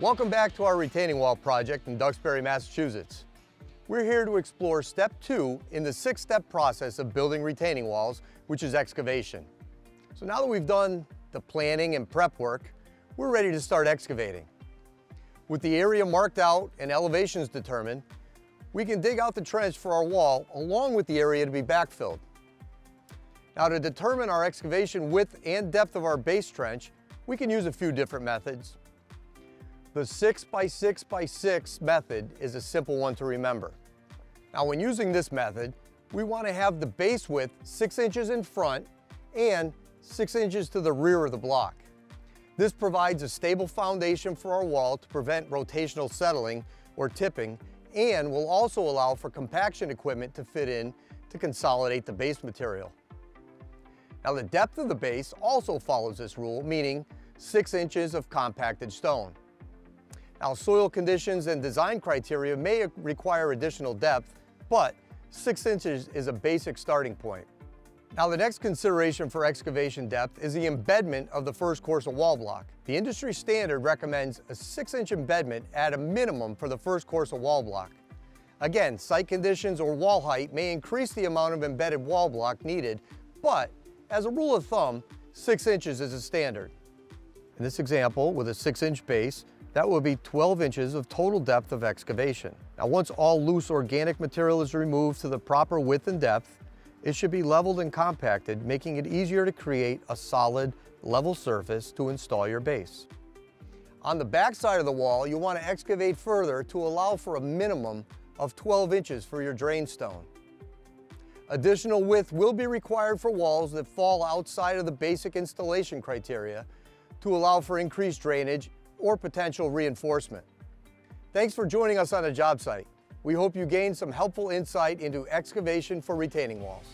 Welcome back to our retaining wall project in Duxbury, Massachusetts. We're here to explore step 2 in the 6-step process of building retaining walls, which is excavation. So now that we've done the planning and prep work, we're ready to start excavating. With the area marked out and elevations determined, we can dig out the trench for our wall along with the area to be backfilled. Now, to determine our excavation width and depth of our base trench, we can use a few different methods. The 6x6x6 method is a simple one to remember. Now, when using this method, we want to have the base width 6 inches in front and 6 inches to the rear of the block. This provides a stable foundation for our wall to prevent rotational settling or tipping, and will also allow for compaction equipment to fit in to consolidate the base material. Now, the depth of the base also follows this rule, meaning 6 inches of compacted stone. Now, soil conditions and design criteria may require additional depth, but 6 inches is a basic starting point. Now, the next consideration for excavation depth is the embedment of the first course of wall block. The industry standard recommends a 6-inch embedment at a minimum for the first course of wall block. Again, site conditions or wall height may increase the amount of embedded wall block needed, but as a rule of thumb, 6 inches is a standard. In this example, with a 6-inch base, that will be 12 inches of total depth of excavation. Now, once all loose organic material is removed to the proper width and depth, it should be leveled and compacted, making it easier to create a solid, level surface to install your base. On the back side of the wall, you want to excavate further to allow for a minimum of 12 inches for your drain stone. Additional width will be required for walls that fall outside of the basic installation criteria to allow for increased drainage or potential reinforcement. Thanks for joining us on a job site. We hope you gained some helpful insight into excavation for retaining walls.